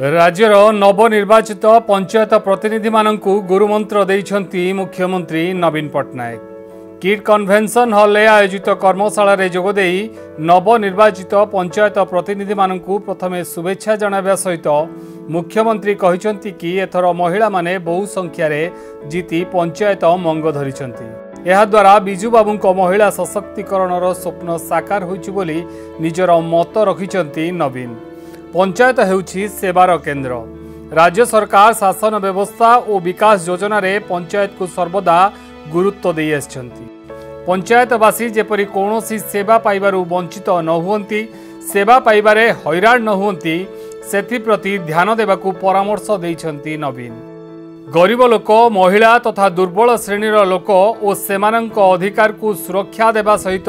राज्यर नवनिर्वाचित पंचायत प्रतिनिधि मानकु गुरुमंत्र देइछन्ति मुख्यमंत्री नवीन पटनायक। किड कन्भेन्शन हल आयोजित कर्मशाला जोगदे नवनिर्वाचित पंचायत प्रतिनिधि मानकु प्रथमे शुभेच्छा जणाइबा सहित मुख्यमंत्री कहिसन्ति कि एथर महिला माने बहु संख्यार जीति पंचायत मंग धरिसन्ति। यह द्वारा बिजू बाबू महिला सशक्तिकरण स्वप्न साकार होइछि बोली निजर मत रखिसन्ति नवीन। पंचायत हेउछि सेवार केन्द्र। राज्य सरकार शासन व्यवस्था और विकास योजना रे पंचायत को सर्वदा गुरुत्व देइ आछन्ति। पंचायतवासी जेपरि कोनोसी सेवा पाइबारु वंचित न हुअन्ति, सेवा पाइबारे हैरान न हुअन्ति, सेथि प्रति ध्यान देबाकु परामर्श देइछन्ति नवीन। गरीब लोक, महिला तथा दुर्बल श्रेणीर लोक और सेमानंक अधिकार को सुरक्षा देवा सहित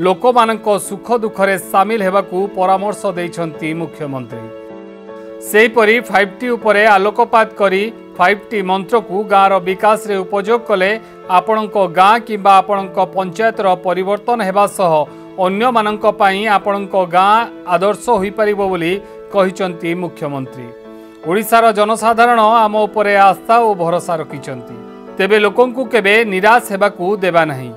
लोकमानंको सुख दुखरे सामिल हेबाकु परामर्श देइछन्ति मुख्यमंत्री। सेहिपरि 5टी उपरे आलोकपात करी 5टी मंत्र को गाँवर विकास रे उपयोग कले आपणको गाँ किंबा आपणको पंचायत रो परिवर्तन हेबा सह अन्य मानंको पाई आपणको गाँ आदर्श होई परिबो बोली कहिसन्ति मुख्यमंत्री। ओडिसार जनसाधारण आम उपरे आस्था और भरोसा रखिसन्ति, तेबे लोकंकु केबे निराश हेबाकु देबा नाही।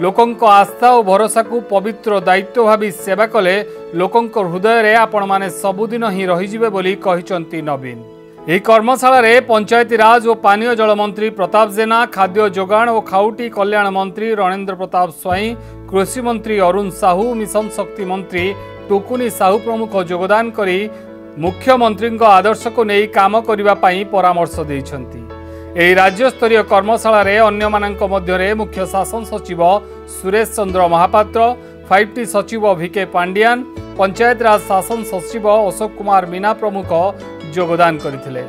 लोकंक आस्था और भरोसा को पवित्र दायित्व भावी सेवा कले लोकंक हृदय रे आपण माने सबुदिन ही रहिजिबे बोली कहिसन्ति नवीन। एही कर्मशाला रे पंचायती राज और पानीय जल मंत्री प्रताप जेना, खाद्य जोगाण और खाउटी कल्याण मंत्री रणेन्द्र प्रताप स्वाई, कृषि मंत्री अरुण साहू, मिशन शक्ति मंत्री टुकुनि साहू प्रमुख योगदान करी मुख्यमंत्री आदर्श को नहीं काम करिबा पई परामर्श देइछन्ति। एही राज्य स्तरीय कर्मशाला रे अन्य मानंक मध्यरे मुख्य शासन सचिव सुरेश चंद्र महापात्र, 5टी सचिव भिके पांडियान, पंचायत राज शासन सचिव अशोक कुमार मीना प्रमुख योगदान करथिले।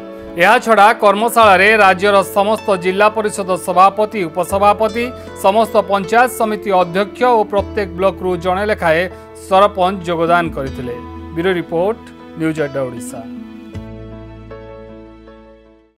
यह छड़ा कर्मशाला रे राज्यर समस्त जिला परिषद सभापति, उपसभापति, समस्त पंचायत समिति अध्यक्ष और प्रत्येक ब्लॉक रु जणे लेखाए सरपंच योगदान करथिले। ब्यूरो रिपोर्ट न्यूज अड्डा ओडिशा।